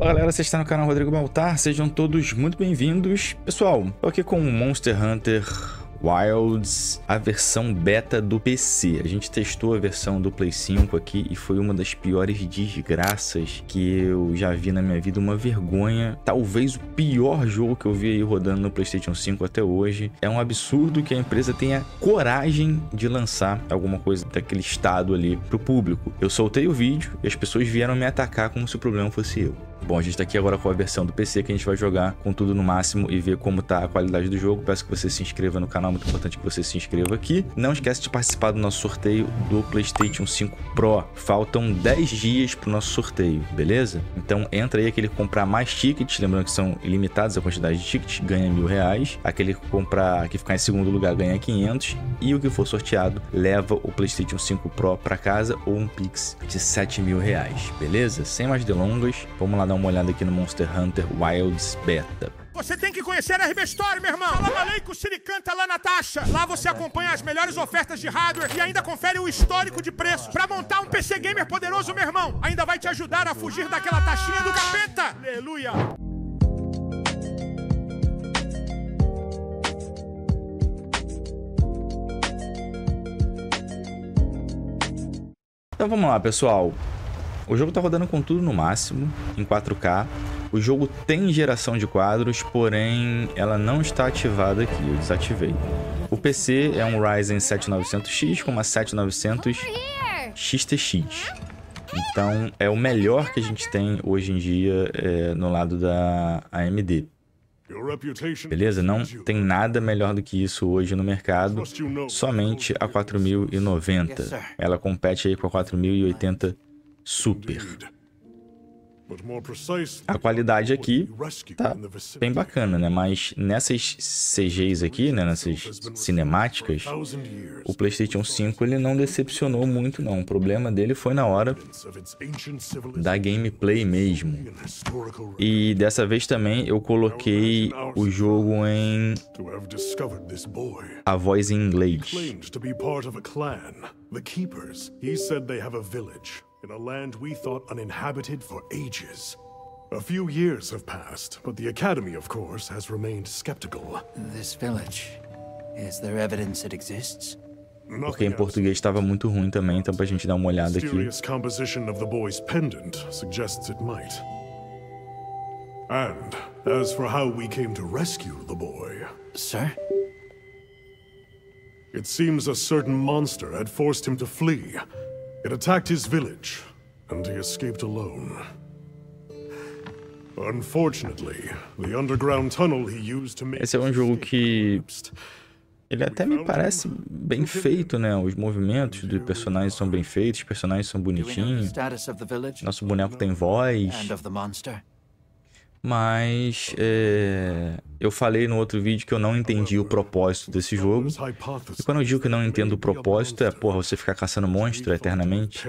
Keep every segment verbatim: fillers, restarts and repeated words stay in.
Fala galera, vocês estão no canal Rodrigo Baltar, sejam todos muito bem-vindos. Pessoal, tô aqui com o Monster Hunter Wilds, a versão beta do P C. A gente testou a versão do Play cinco aqui e foi uma das piores desgraças que eu já vi na minha vida, uma vergonha. Talvez o pior jogo que eu vi aí rodando no PlayStation cinco até hoje. É um absurdo que a empresa tenha coragem de lançar alguma coisa daquele estado ali pro público. Eu soltei o vídeo e as pessoas vieram me atacar como se o problema fosse eu. Bom, a gente tá aqui agora com a versão do P C que a gente vai jogar com tudo no máximo e ver como tá a qualidade do jogo. Peço que você se inscreva no canal, muito importante que você se inscreva aqui. Não esquece de participar do nosso sorteio do PlayStation cinco Pro. Faltam dez dias pro nosso sorteio, beleza? Então entra aí, aquele que comprar mais tickets, lembrando que são ilimitados a quantidade de tickets, ganha mil reais. Aquele que comprar, que ficar em segundo lugar ganha quinhentos. E o que for sorteado leva o PlayStation cinco Pro pra casa ou um Pix de sete mil reais, beleza? Sem mais delongas, vamos lá dar uma olhada aqui no Monster Hunter Wilds Beta. Você tem que conhecer a R B Store, meu irmão. Ela falei com o Sirican tá lá na taxa. Lá você acompanha as melhores ofertas de hardware e ainda confere o histórico de preços. Pra montar um P C gamer poderoso, meu irmão, ainda vai te ajudar a fugir daquela taxinha do capeta. Aleluia. Então vamos lá, pessoal. O jogo tá rodando com tudo no máximo, em quatro K. O jogo tem geração de quadros, porém ela não está ativada aqui, eu desativei. O P C é um Ryzen sete mil e novecentos X com uma sete mil e novecentos X T X. Então é o melhor que a gente tem hoje em dia é, no lado da A M D. Beleza? Não tem nada melhor do que isso hoje no mercado, somente a quatro mil e noventa. Ela compete aí com a quatro mil e oitenta Super. A qualidade aqui tá bem bacana, né? Mas nessas C Gs aqui, né? Nessas cinemáticas, o PlayStation cinco ele não decepcionou muito, não. O problema dele foi na hora da gameplay mesmo. E dessa vez também eu coloquei o jogo em a voz em inglês. In a land we thought uninhabited for ages. A few years have passed, but the Academy, of course, has remained skeptical. This village, is there evidence it exists? Porque em português estava muito ruim também, então pra gente dar uma olhada aqui. Mysterious composition of the boy's pendant suggests it might. And as for how we came to rescue the boy, sir? It seems a certain monster had forced him to flee. It attacked his village, and he escaped alone. Unfortunately, the underground tunnel he used to make. Esse é um jogo que ele até me parece bem feito, né? Os movimentos dos personagens são bem feitos, os personagens são bonitinhos. Nosso boneco tem voz. Mas é... eu falei no outro vídeo que eu não entendi o propósito desse jogo. E quando eu digo que não entendo o propósito, é, porra, você ficar caçando monstro eternamente.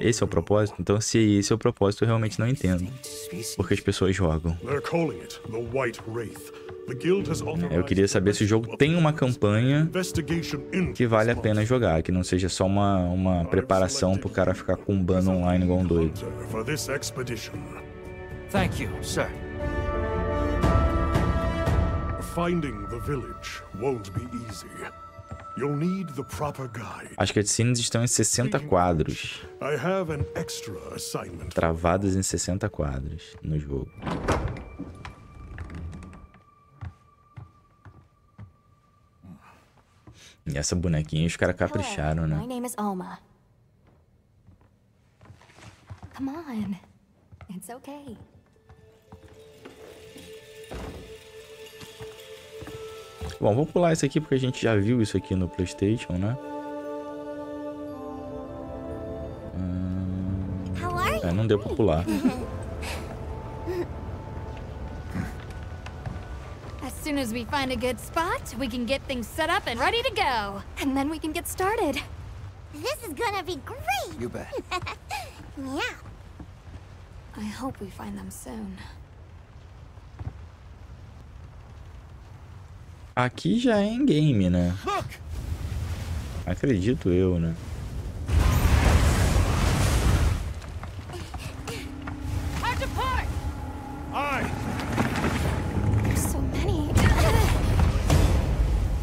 Esse é o propósito? Então, se esse é o propósito, eu realmente não entendo porque as pessoas jogam. Eu queria saber se o jogo tem uma campanha que vale a pena jogar, que não seja só uma, uma preparação pro cara ficar cumbando online igual um doido. Thank you, sir. Finding the village won't be easy. You'll need the proper guide. As cutscenes estão em sessenta quadros. I have an extra assignment. Travadas em sessenta quadros no jogo. E essa bonequinha os caras capricharam, né? My name is Alma. Come on. It's okay. Bom, vou pular isso aqui porque a gente já viu isso aqui no PlayStation, né? Hum... É, não deu pra pular. As soon as we find a good spot, we can get things set up and ready to go, and then we can get started. This is gonna be great. You bet. Yeah. I hope we find them soon. Aqui já é em game, né? Acredito eu, né?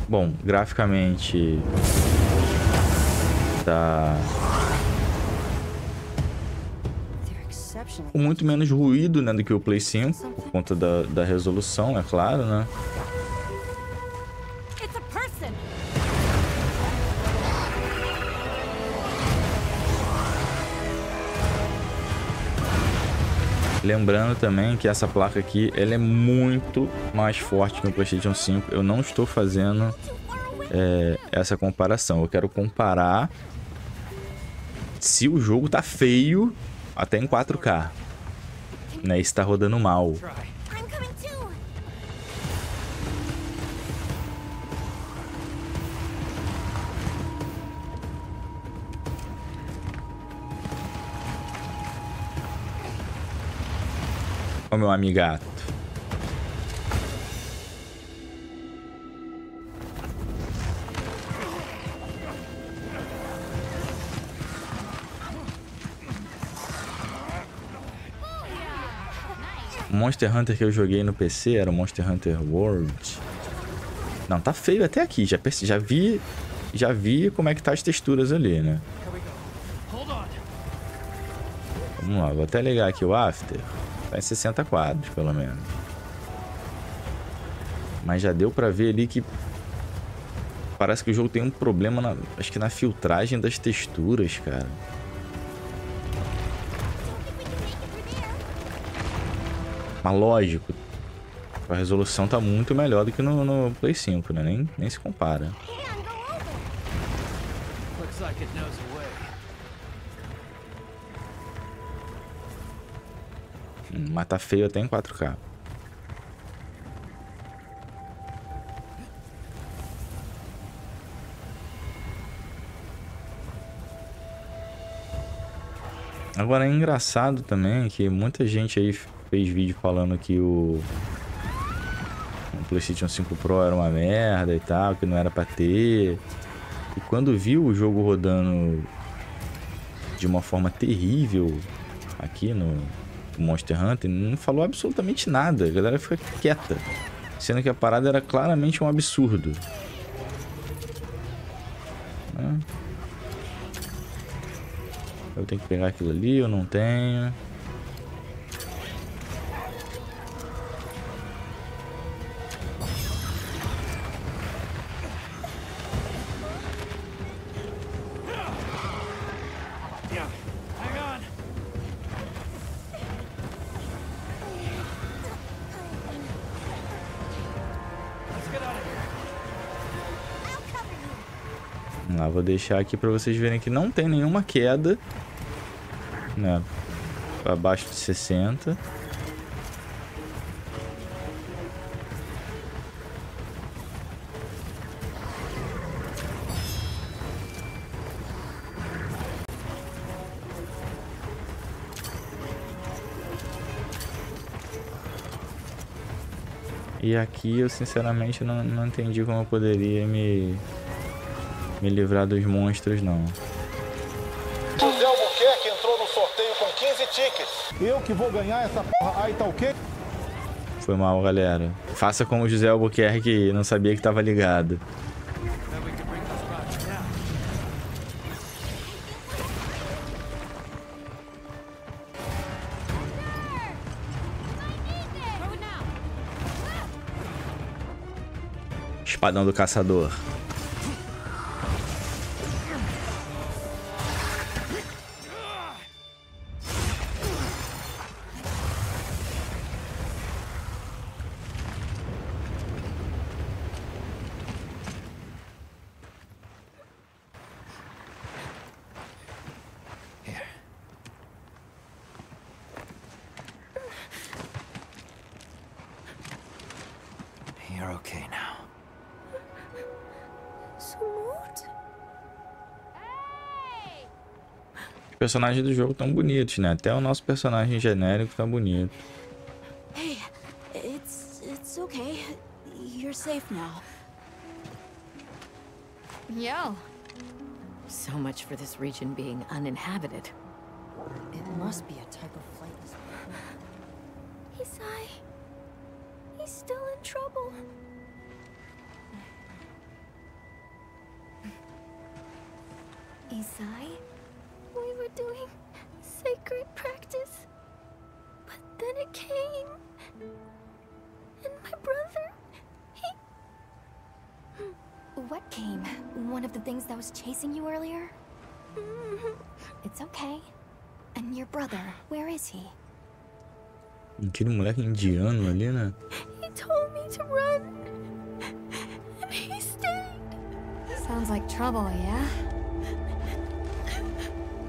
Bom, graficamente tá muito menos ruído, né, do que o Play cinco, por conta da, da resolução, é claro, né? Lembrando também que essa placa aqui, ela é muito mais forte que o PlayStation cinco. Eu não estou fazendo é, essa comparação. Eu quero comparar se o jogo tá feio até em quatro K, né? Está rodando mal. Ó, meu amigato. O Monster Hunter que eu joguei no P C era o Monster Hunter World. Não, tá feio até aqui. Já, já vi, já vi como é que tá as texturas ali, né? Vamos lá, vou até ligar aqui o After. Tá em sessenta quadros, pelo menos. Mas já deu pra ver ali que parece que o jogo tem um problema na, acho que na filtragem das texturas, cara. Mas lógico, a resolução tá muito melhor do que no, no Play cinco, né? Nem, nem se compara. Hum, mas tá feio até em quatro K. Agora é engraçado também que muita gente aí fez vídeo falando que o, o PlayStation cinco Pro era uma merda e tal, que não era pra ter. E quando viu o jogo rodando de uma forma terrível aqui no Monster Hunter, não falou absolutamente nada. A galera fica quieta, sendo que a parada era claramente um absurdo. Eu tenho que pegar aquilo ali, eu não tenho. Ah, vou deixar aqui para vocês verem que não tem nenhuma queda, né, abaixo de sessenta. E aqui eu sinceramente não, não entendi como eu poderia me... me livrar dos monstros, não. José Albuquerque entrou no sorteio com quinze tickets. Eu que vou ganhar essa porra. Aí tá o quê? Foi mal, galera. Faça como o José Albuquerque, não sabia que tava ligado. Espadão do caçador. Os personagens do jogo estão bonitos, né? Até o nosso personagem genérico tá bonito. Hey, it's it's okay. You're safe now. Yo. So much for this region being uninhabited. It must be a type of flight. He Isai. He's still in trouble. Isai? We were doing sacred practice, but then it came. And my brother, he... What came? One of the things that was chasing you earlier? It's okay. And your brother, where is he? Aquele moleque indiano ali, né? He told me to run. And he stayed. Sounds like trouble, yeah?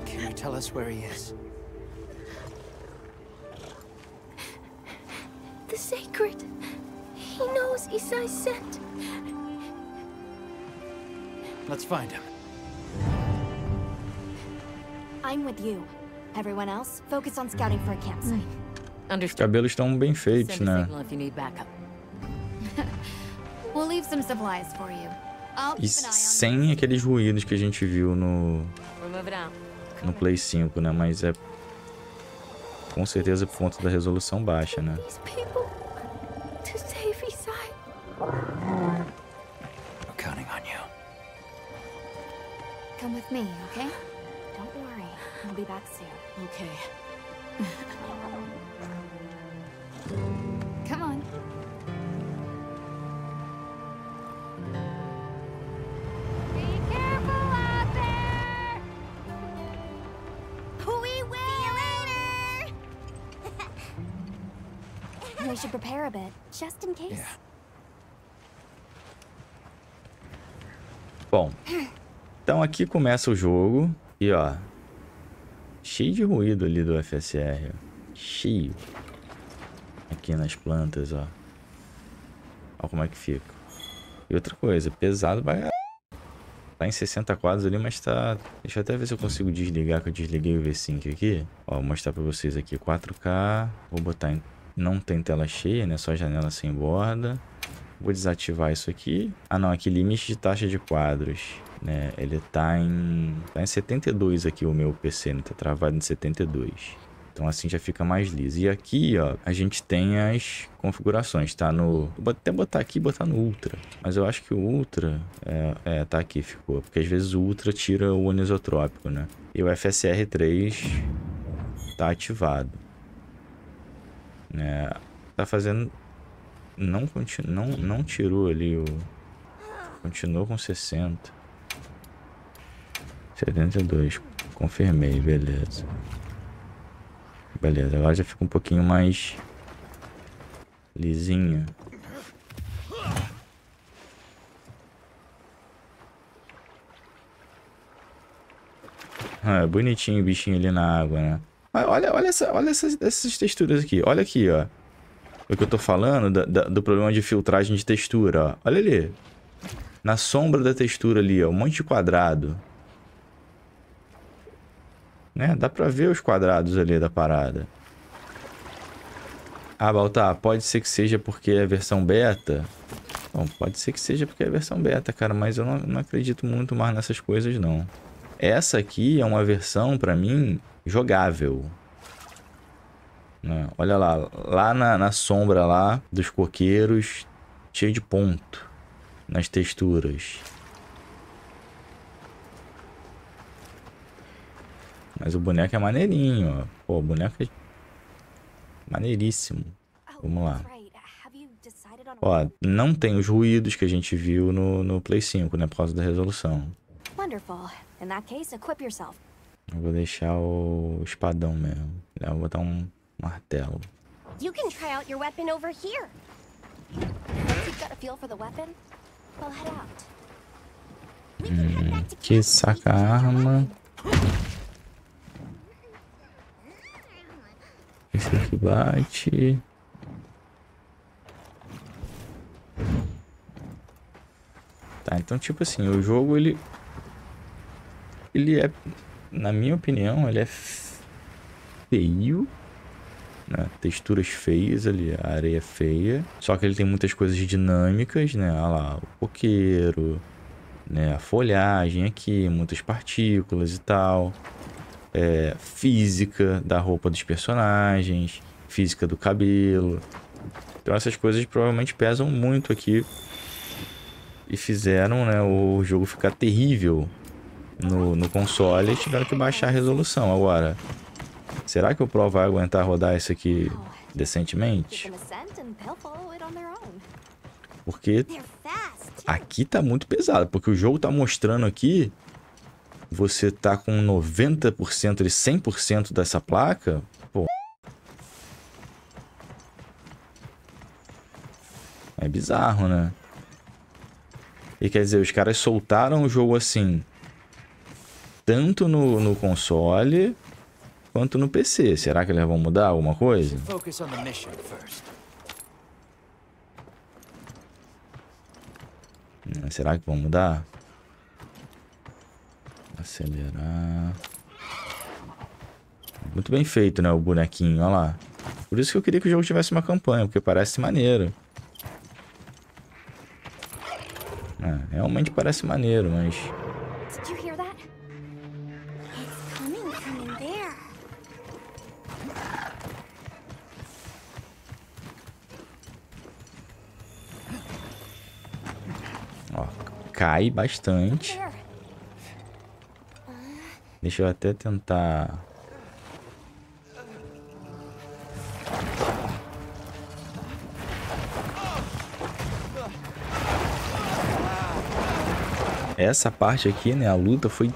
Can you tell us where he is? The sacred. He knows Isai sent. Let's find him. I'm with you. Everyone else, focus on scouting for a campsite. Os cabelos estão bem feitos, né? E sem aqueles ruídos que a gente viu no no Play cinco, né? Mas é com certeza por conta da resolução baixa, né? Come with me, okay? Don't worry, I'll be back soon. Okay. Come on. Be careful out there. We will. See you later. We should prepare a bit, just in case. Yeah. Bom. Então aqui começa o jogo e ó, cheio de ruído ali do F S R, ó, cheio, aqui nas plantas, ó, olha como é que fica. E outra coisa, pesado, vai, tá em sessenta quadros ali, mas tá, deixa eu até ver se eu consigo desligar, que eu desliguei o V cinco aqui, ó, vou mostrar pra vocês aqui, quatro K, vou botar em, não tem tela cheia, né, só janela sem borda. Vou desativar isso aqui. Ah não, aqui limite de taxa de quadros, né? Ele tá em, tá em setenta e dois aqui o meu P C, né? Tá travado em setenta e dois. Então assim já fica mais liso. E aqui, ó, a gente tem as configurações, tá no... Vou até botar aqui e botar no Ultra. Mas eu acho que o Ultra... É, é, tá aqui, ficou. Porque às vezes o Ultra tira o anisotrópico, né? E o F S R três tá ativado. Né? Tá fazendo... Não, continu, não, não tirou ali o... Continuou com sessenta. setenta e dois. Confirmei, beleza. Beleza, agora já fica um pouquinho mais... lisinho. Ah, bonitinho o bichinho ali na água, né? Mas olha, olha, essa, olha essas, essas texturas aqui. Olha aqui, ó. O que eu tô falando da, da, do problema de filtragem de textura, ó. Olha ali. Na sombra da textura ali, ó. Um monte de quadrado. Né? Dá pra ver os quadrados ali da parada. Ah, Baltar, pode ser que seja porque é a versão beta. Bom, pode ser que seja porque é a versão beta, cara. Mas eu não, não acredito muito mais nessas coisas, não. Essa aqui é uma versão, pra mim, jogável. Olha lá, lá na, na sombra lá dos coqueiros, cheio de ponto nas texturas. Mas o boneco é maneirinho, ó. Pô, o boneco é maneiríssimo. Vamos lá. Ó, não tem os ruídos que a gente viu no, no Play cinco, né? Por causa da resolução. Eu vou deixar o espadão mesmo. Eu vou botar um... martelo. You can try out your weapon over here. You've got a feel for the weapon. Well, head out. Hum, que saca arma. Esse aqui bate. Tá, então tipo assim, o jogo ele ele é, na minha opinião, ele é feio. Né? Texturas feias ali, a areia feia. Só que ele tem muitas coisas dinâmicas, né? Olha lá, o coqueiro, né? A folhagem aqui, muitas partículas e tal. É, física da roupa dos personagens. física do cabelo. Então essas coisas provavelmente pesam muito aqui e fizeram, né, o jogo ficar terrível no, no console e tiveram que baixar a resolução. Agora, será que o Pro vai aguentar rodar isso aqui decentemente? Porque aqui tá muito pesado, porque o jogo tá mostrando aqui, você tá com noventa por cento de cem por cento dessa placa, pô. É bizarro, né? E quer dizer, os caras soltaram o jogo assim, tanto no, no console quanto no P C. Será que eles vão mudar alguma coisa? Será que vão mudar? Acelerar. Muito bem feito, né? O bonequinho, olha lá. Por isso que eu queria que o jogo tivesse uma campanha, porque parece maneiro. É, realmente parece maneiro, mas... Ó, cai bastante. Deixa eu até tentar... Essa parte aqui, né, a luta foi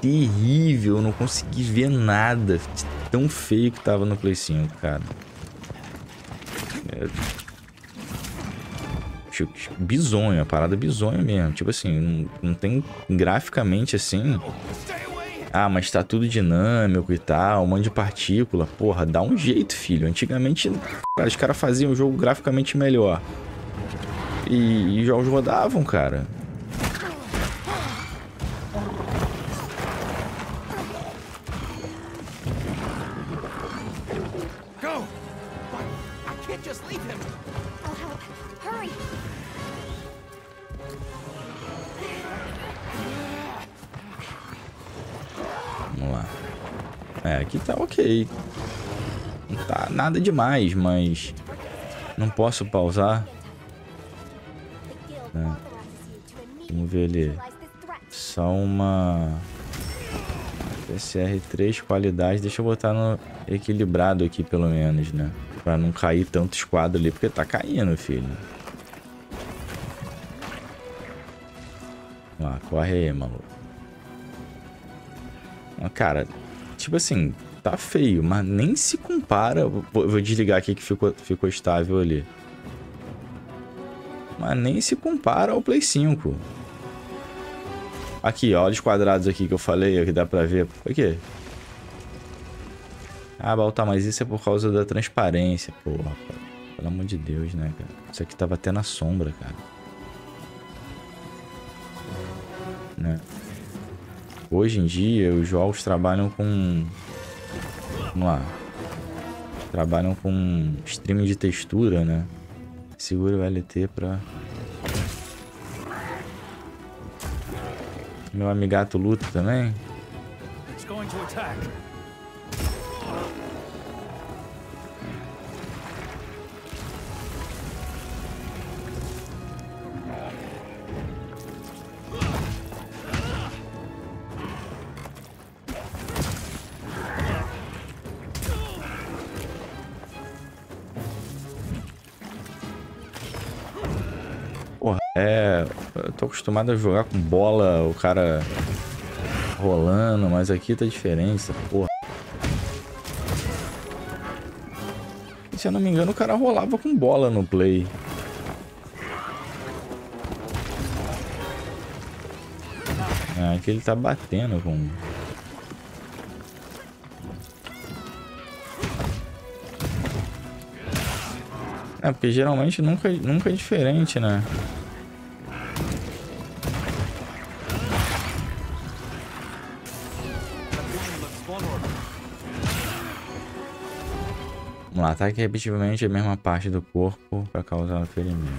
terrível, eu não consegui ver nada de tão feio que tava no Play cinco, cara. É... Bizonho, a parada bizonho mesmo, tipo assim, não, não tem graficamente assim... Ah, mas tá tudo dinâmico e tal, um monte de partícula, porra, dá um jeito, filho. Antigamente, cara, os caras faziam o jogo graficamente melhor e os jogos rodavam, cara. Não tá nada demais, mas não posso pausar. É. Vamos ver ali. Só uma F S R três qualidade. Deixa eu botar no equilibrado aqui, pelo menos, né? Pra não cair tantos quadros ali, porque tá caindo, filho. Lá, corre aí, maluco. Cara, tipo assim... Tá feio, mas nem se compara. Vou desligar aqui que ficou, ficou estável ali. Mas nem se compara ao Play cinco. Aqui, ó, olha os quadrados aqui que eu falei, que dá pra ver. Por quê? Ah, Baltar, mas isso é por causa da transparência. Porra, pelo amor de Deus, né, cara? Isso aqui tava até na sombra, cara. Né? Hoje em dia, os jogos trabalham com... Vamos lá. Trabalham com streaming de textura, né? Segura o L T pra... Meu amigato luta também. É, eu tô acostumado a jogar com bola, o cara rolando, mas aqui tá diferente, porra. E, se eu não me engano, o cara rolava com bola no Play. É, aqui ele tá batendo com... É, porque geralmente nunca, nunca é diferente, né? Vamos lá, ataque repetitivamente a mesma parte do corpo para causar o ferimento.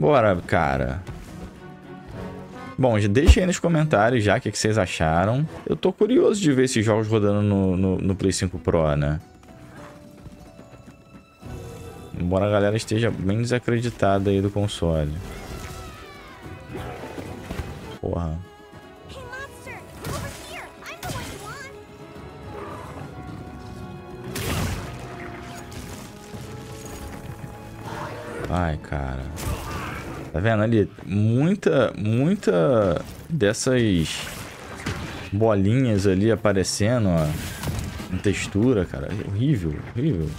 Bora, cara. Bom, deixa aí nos comentários já o que, que vocês acharam. Eu tô curioso de ver esses jogos rodando no, no, no Play cinco Pro, né? Embora a galera esteja bem desacreditada aí do console. Porra. Ai, cara. Tá vendo ali? Muita, muita dessas bolinhas ali aparecendo, ó. Em textura, cara. É horrível, horrível.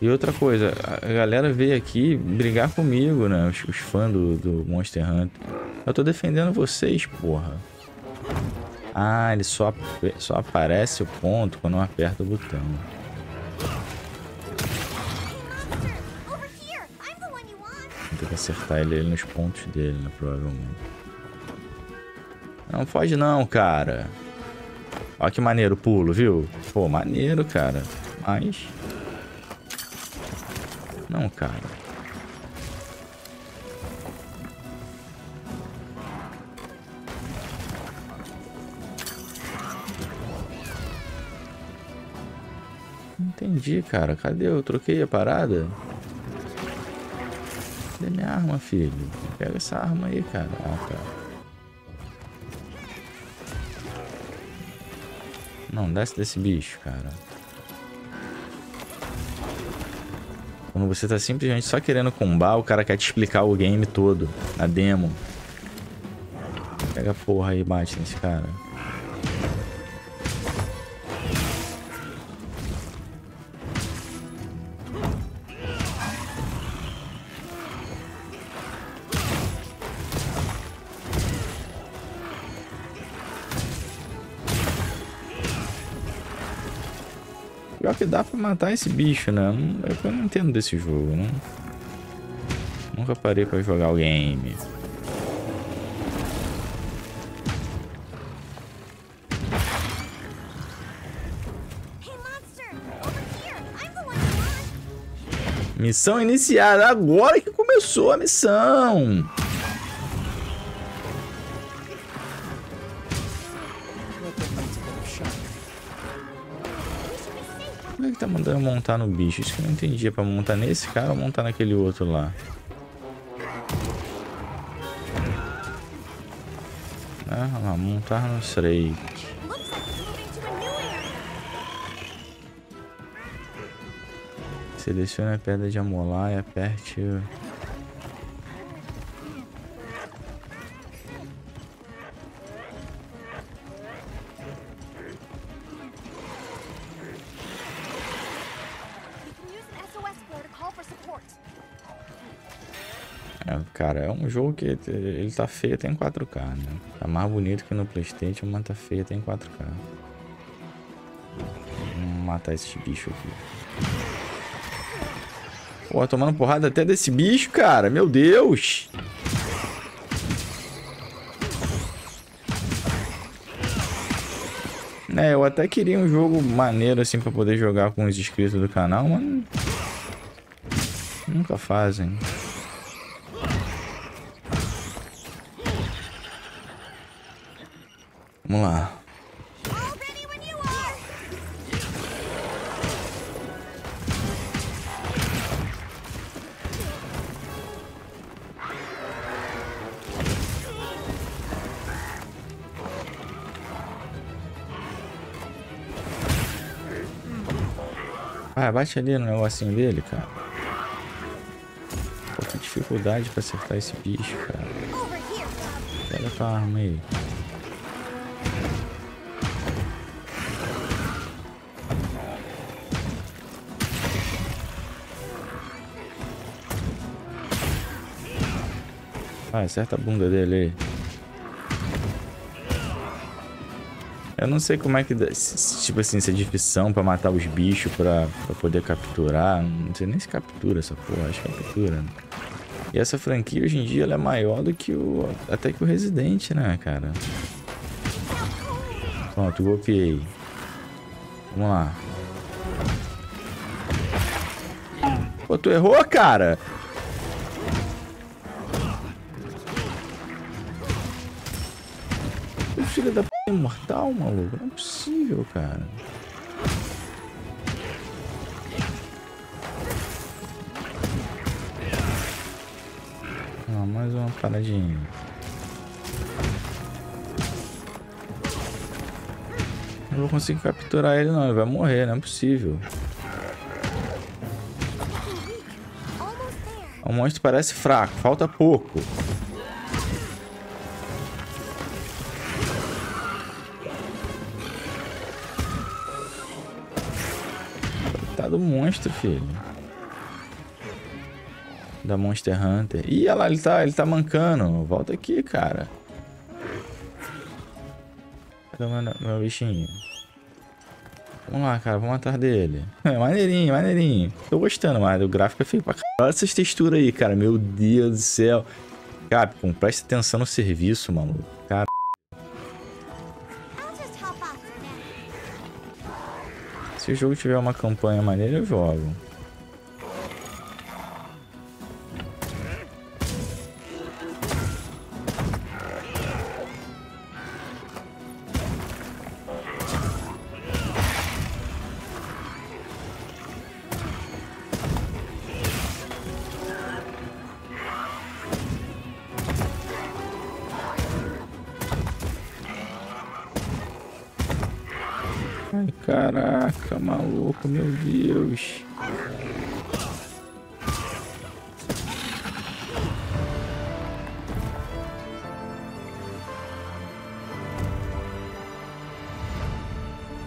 E outra coisa, a galera veio aqui brigar comigo, né? Os, os fãs do, do Monster Hunter. Eu tô defendendo vocês, porra. Ah, ele só, só aparece o ponto quando eu aperto o botão. Vou ter que acertar ele, ele nos pontos dele, né? Provavelmente. Não foge não, cara. Olha que maneiro o pulo, viu? Pô, maneiro, cara. Mas... não, cara. Entendi, cara. Cadê? Eu troquei a parada? Cadê minha arma, filho? Pega essa arma aí, cara. Ah, tá. Não, desce desse bicho, cara. Quando você tá simplesmente só querendo combar, o cara quer te explicar o game todo, a demo. Pega a porra aí e bate nesse cara. Pior que dá pra matar esse bicho, né? Eu não entendo desse jogo, né? Nunca parei pra jogar o game. Missão iniciada. Agora que começou a missão. Tá mandando montar no bicho, isso que eu não entendi. É pra montar nesse cara ou montar naquele outro lá? Ah, montar no Shrek. Selecione a pedra de amolar e aperte o... Cara, é um jogo que ele tá feio até em quatro K, né? Tá mais bonito que no PlayStation, mas tá feio até em quatro K. Vamos matar esses bichos aqui. Pô, tomando porrada até desse bicho, cara. Meu Deus! É, eu até queria um jogo maneiro, assim, pra poder jogar com os inscritos do canal, mas... nunca fazem. Vamos lá. Ah, bate ali no negocinho dele, cara. Pô, que dificuldade pra acertar esse bicho, cara. Pega tua arma aí. Ah, acerta a bunda dele aí. Eu não sei como é que... tipo assim, se é difícil pra matar os bichos, pra, pra poder capturar. Não sei nem se captura essa porra. Acho que captura, né? E essa franquia hoje em dia ela é maior do que o... até que o Resident, né, cara? Pronto, golpeei. Vamos lá. Pô, tu errou, cara? O filho da p... imortal, maluco. Não é possível, cara. Ah, mais uma paradinha. Não vou conseguir capturar ele, não. Ele vai morrer, não é possível. O monstro parece fraco, falta pouco. Coitado do monstro, filho. Da Monster Hunter. Ih, olha lá, ele tá, ele tá mancando. Volta aqui, cara. Cadê o meu bichinho? Vamos lá, cara, vamos atrás dele. É, maneirinho, maneirinho. Tô gostando, mas o gráfico é feio pra caralho. Olha essas texturas aí, cara. Meu Deus do céu. Capcom, presta atenção no serviço, maluco. Cara. Se o jogo tiver uma campanha maneira, eu jogo. Ai, caraca, maluco, meu Deus.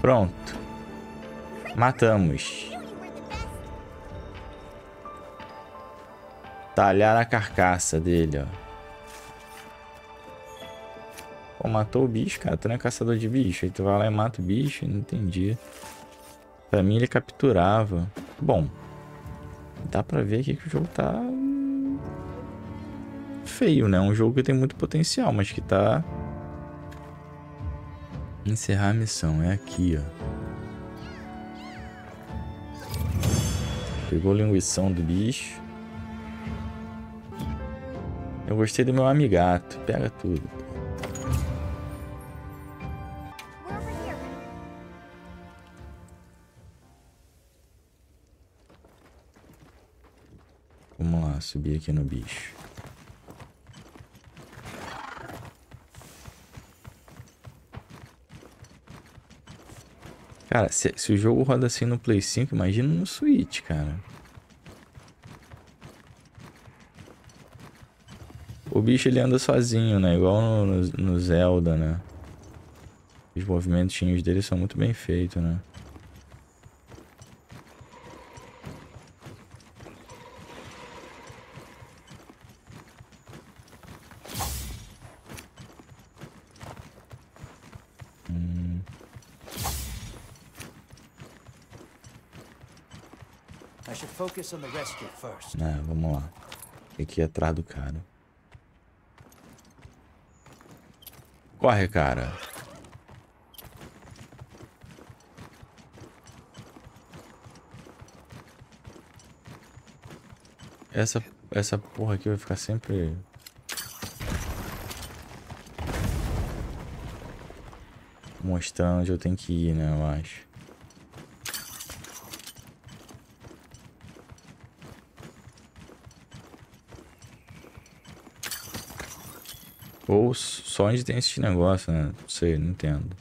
Pronto. Matamos. Talhar a carcaça dele, ó. Pô, matou o bicho, cara. Tu não é caçador de bicho. Aí tu vai lá e mata o bicho. Não entendi. Pra mim ele capturava. Bom. Dá pra ver aqui que o jogo tá... feio, né? Um jogo que tem muito potencial, mas que tá... Encerrar a missão. É aqui, ó. Pegou a linguição do bicho. Eu gostei do meu amigato. Pega tudo. Subir aqui no bicho. Cara, se, se o jogo roda assim no Play cinco, imagina no Switch, cara. O bicho ele anda sozinho, né? Igual no, no, no Zelda, né? Os movimentinhos dele são muito bem feitos, né? Ah, vamos lá. Tem que ir atrás do cara. Corre, cara. Essa, essa porra aqui vai ficar sempre... mostrando onde eu tenho que ir, né? Eu acho. Ou só onde tem esse negócio, né? Não sei, não entendo.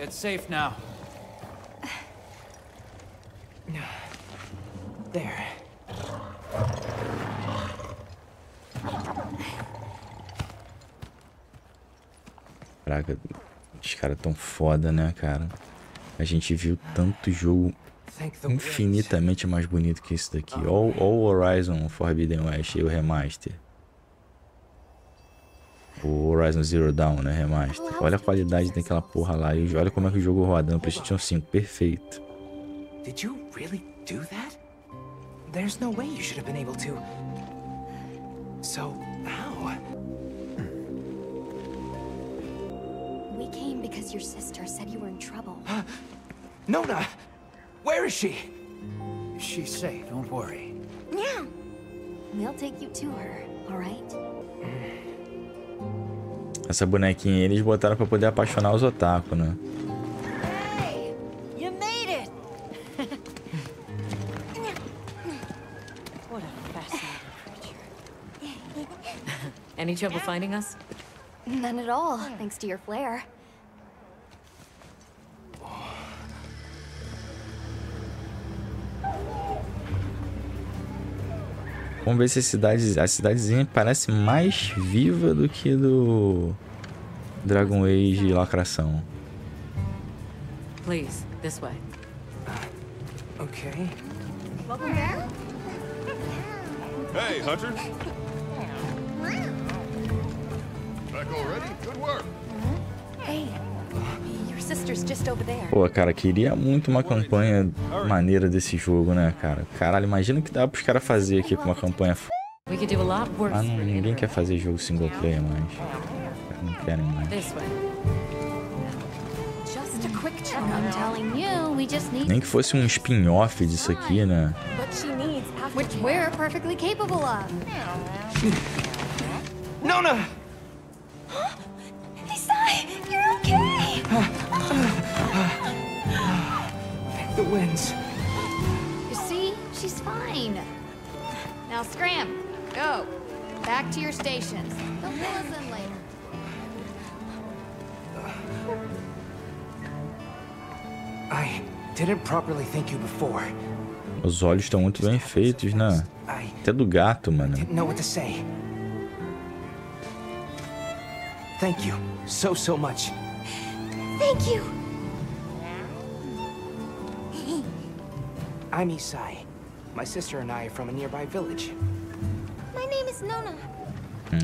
It's safe now. There. Caraca, os caras tão foda, né, cara? A gente viu tanto jogo infinitamente mais bonito que esse daqui. Olha o Horizon Forbidden West e o remaster. O Horizon Zero Dawn, né? Remaster. Olha a qualidade daquela porra lá. E olha como é que o jogo roda no PlayStation cinco. Perfeito. Did you really do that? There's no way you should have been able to. So, how? We came because your sister said you were in trouble. Nona, where is she? She's safe, don't worry. Yeah. We'll take you to her, all right? Essa bonequinha eles botaram pra poder apaixonar os otaku, né? Hey, you made it. What a fascinating creature. Any trouble finding us? None at all, thanks to your flair. Vamos ver se a cidade, a cidadezinha parece mais viva do que do Dragon Age lacração. Please, this way. Okay. Welcome back. Hey, Hunter. Back already? Good work. Hey. Your sister's just over there. Pô, cara, queria muito uma campanha maneira desse jogo, né, cara? Caralho, imagina o que dá pros caras fazer aqui com uma campanha f... Ah, não, ninguém quer fazer jogo single player mais. Não querem mais. Nem que fosse um spin-off disso aqui, né? Nona! The winds. You see, she's fine. Now scram, go back to your stations. They'll pull us in later. I didn't properly thank you before. Os olhos estão muito bem feitos, né? Até do gato, mano. I didn't know what to say. Thank you so so much. Thank you. I'm Isai. My sister and I are from a nearby village. My name is Nona.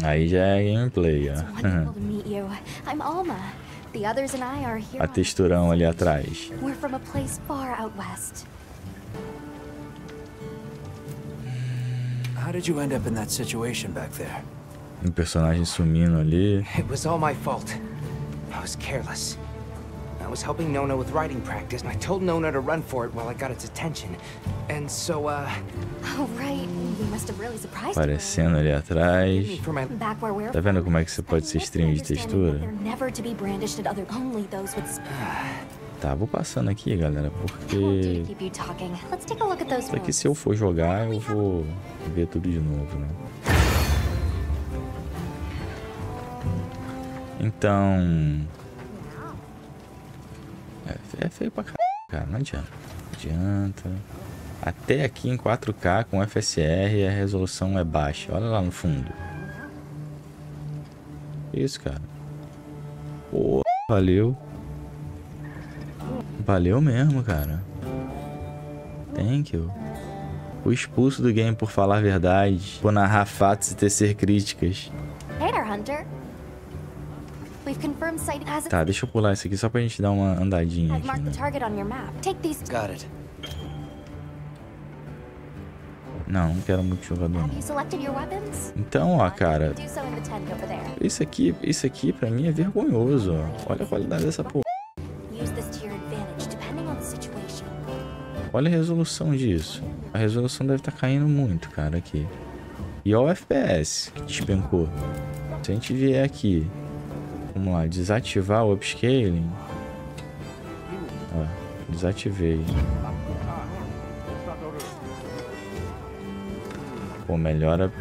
Aí já é gameplay, ó. I'm Alma. The others and I are here. A texturão ali atrás. We're from a place far out west. How did you end up in that situation back there? Um personagem sumindo ali. It was all my fault. I was careless. I was helping Nona with writing practice, and I told Nona to run for it while I got its attention. And so, uh... Oh, right. We must have really surprised her. Aparecendo ali atrás. Tá vendo como é que você pode ser stream de textura? Tá, vou passando aqui, galera, porque... Só que se eu for jogar, eu vou ver tudo de novo, né? Então... É feio pra caralho, cara. Não adianta. Não adianta. Até aqui em quatro K com F S R a resolução é baixa. Olha lá no fundo. Isso, cara. Pô, valeu. Valeu mesmo, cara. Thank you. Fui expulso do game por falar a verdade, por narrar fatos e tecer críticas. Hey there, Hunter. Tá, deixa eu pular isso aqui só pra gente dar uma andadinha aqui, né? Não, não quero muito jogador. Então, ó, cara, isso aqui, isso aqui pra mim é vergonhoso, ó. Olha a qualidade dessa porra. Olha a resolução disso. A resolução deve estar caindo muito, cara, aqui. E olha o F P S que despencou. Se a gente vier aqui, vamos lá, desativar o upscaling. Ó, desativei. Pô, melhora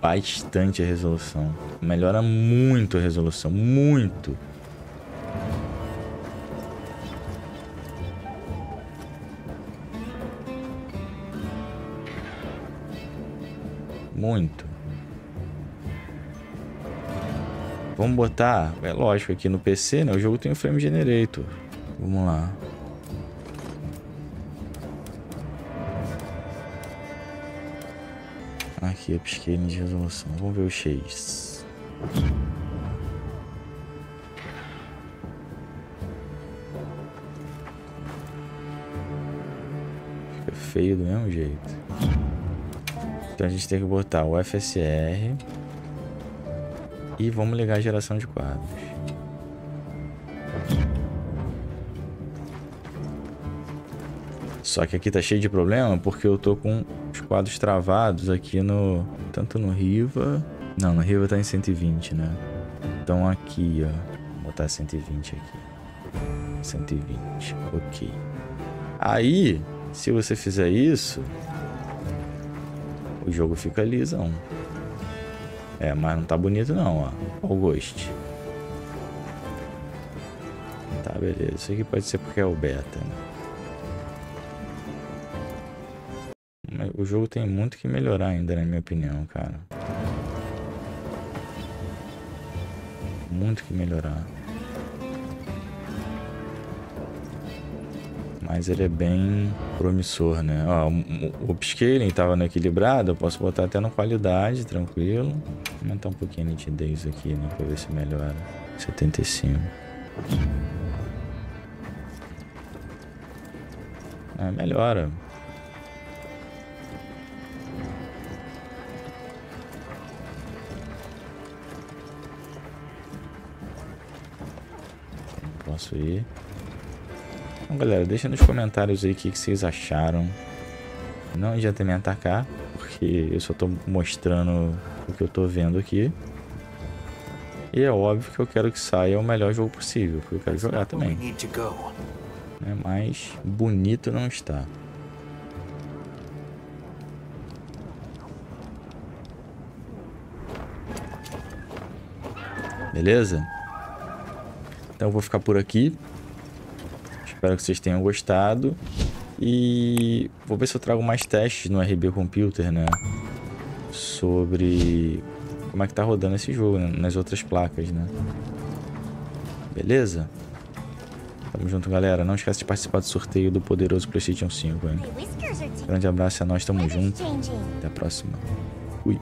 bastante a resolução. Melhora muito a resolução, muito. Muito. Vamos botar, é lógico, aqui no P C, né? O jogo tem o frame generator. Vamos lá. Aqui, upscaling de resolução. Vamos ver o X. Fica feio do mesmo jeito. Então a gente tem que botar o F S R. E vamos ligar a geração de quadros. Só que aqui tá cheio de problema porque eu tô com os quadros travados aqui no... Tanto no Riva... Não, no Riva tá em cento e vinte, né? Então aqui, ó. Vou botar cento e vinte aqui. cento e vinte, ok. Aí, se você fizer isso... O jogo fica lisão. É, mas não tá bonito não, ó. Olha o gosto. Tá, beleza. Isso aqui pode ser porque é o beta, né? O jogo tem muito que melhorar ainda, na minha opinião, cara. Muito que melhorar. Mas ele é bem promissor, né? Ó, o upscaling estava no equilibrado, eu posso botar até na qualidade, tranquilo. Vou aumentar um pouquinho a nitidez aqui, né? Pra ver se melhora. setenta e cinco. É, melhora. Posso ir. Então, galera, deixa nos comentários aí o que, que vocês acharam. Não adianta me atacar, porque eu só tô mostrando o que eu tô vendo aqui. E é óbvio que eu quero que saia o melhor jogo possível, porque eu quero jogar também. É, mas bonito não está. Beleza? Então eu vou ficar por aqui. Espero que vocês tenham gostado. E vou ver se eu trago mais testes no R B Computer, né? Sobre como é que tá rodando esse jogo, né? Nas outras placas, né? Beleza? Tamo junto, galera. Não esquece de participar do sorteio do poderoso PlayStation cinco, hein? Grande abraço, é nóis, tamo junto. Até a próxima. Fui.